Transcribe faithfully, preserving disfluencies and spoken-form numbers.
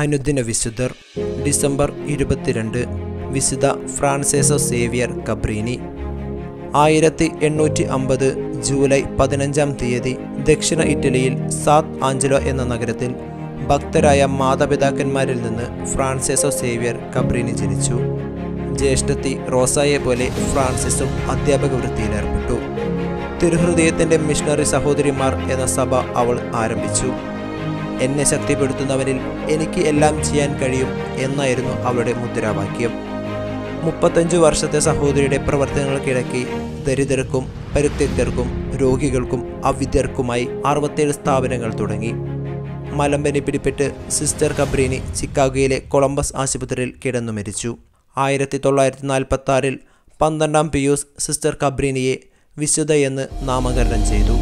അനുദിന വിശുദ്ധർ ഡിസംബർ ഇരുപത്തിരണ്ട് വിശുദ്ധ ഫ്രാൻസേസോ സേവിയർ കബ്രീനി. ആയിരത്തി എണ്ണൂറ്റി അമ്പത് ജൂലൈ പതിനഞ്ചാം തീയതി ദക്ഷിണ ഇറ്റലിയിൽ സാത്ത് ആഞ്ചലോ എന്ന നഗരത്തിൽ ഭക്തരായ മാതാപിതാക്കന്മാരിൽ നിന്ന് ഫ്രാൻസേസോ സേവിയർ കബ്രീനി ജനിച്ചു. ജ്യേഷ്ഠത്തി റോസായെ പോലെ ഫ്രാൻസിസും അധ്യാപക വൃത്തിയിലേർപ്പെട്ടു. തിരുഹൃദയത്തിൻ്റെ മിഷണറി സഹോദരിമാർ എന്ന സഭ അവൾ ആരംഭിച്ചു. എന്നെ ശക്തിപ്പെടുത്തുന്നവനിൽ എനിക്ക് എല്ലാം ചെയ്യാൻ കഴിയും എന്നായിരുന്നു അവളുടെ മുദ്രാവാക്യം. മുപ്പത്തഞ്ചു വർഷത്തെ സഹോദരിയുടെ പ്രവർത്തനങ്ങൾക്കിടയ്ക്ക് ദരിദ്രർക്കും പരിത്യക്തർക്കും രോഗികൾക്കും അവിദ്യർക്കുമായി അറുപത്തേഴ് സ്ഥാപനങ്ങൾ തുടങ്ങി. മലമ്പനി പിടിപെട്ട് സിസ്റ്റർ കബ്രീനി ചിക്കാഗോയിലെ കൊളംബസ് ആശുപത്രിയിൽ കിടന്നു മരിച്ചു. ആയിരത്തി തൊള്ളായിരത്തി നാൽപ്പത്തി ആറിൽ പന്ത്രണ്ടാം പിയൂസ് സിസ്റ്റർ കബ്രീനിയെ വിശുദ്ധയെന്ന് നാമകരണം ചെയ്തു.